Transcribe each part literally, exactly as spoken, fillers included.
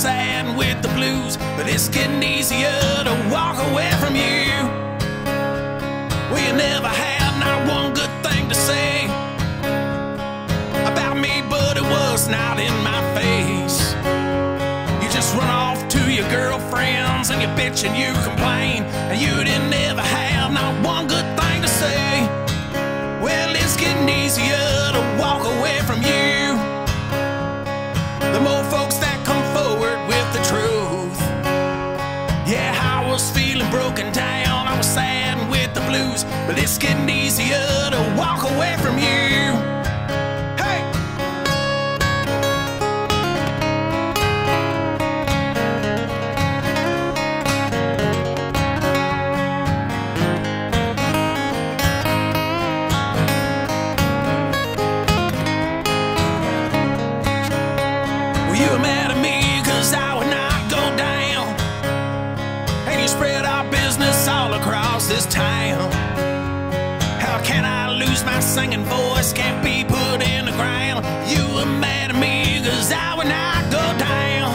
sad with the blues, but it's getting easier to walk away from you. Well, you never had not one good thing to say about me, but it was not in my face. You just run off to your girlfriends and you bitch and you complain, and you didn't ever have not one good thing to say. Well, it's getting easier to walk away from you. The more folks that come forward with the truth. Yeah, I was feeling broken down, I was sad with the blues, but it's getting easier to walk away from you. Hey! This town. How can I lose my singing voice? Can't be put in the ground. You were mad at me cause I would not go down.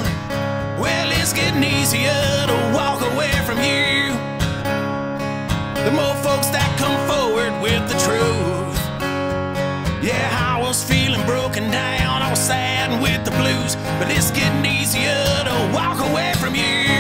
Well, it's getting easier to walk away from you. The more folks that come forward with the truth. Yeah, I was feeling broken down, I was sad with the blues, but it's getting easier to walk away from you.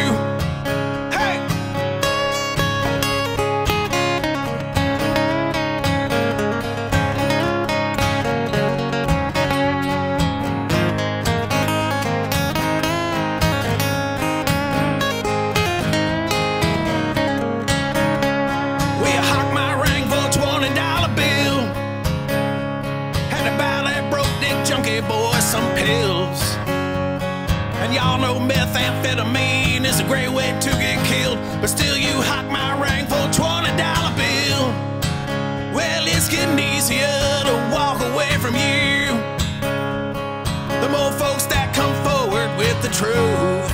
And y'all know methamphetamine is a great way to get killed, but still you hock my ring for a twenty dollar bill. Well, it's getting easier to walk away from you. The more folks that come forward with the truth.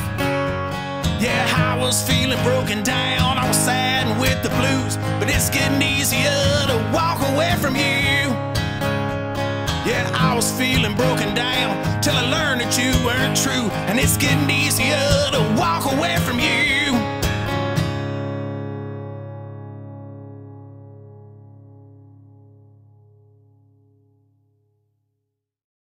Yeah, I was feeling broken down, I was sad with the blues, but it's getting easier to walk away from you. Yeah, I was feeling broken down till I learned that you weren't true, and it's getting easier to walk away from you.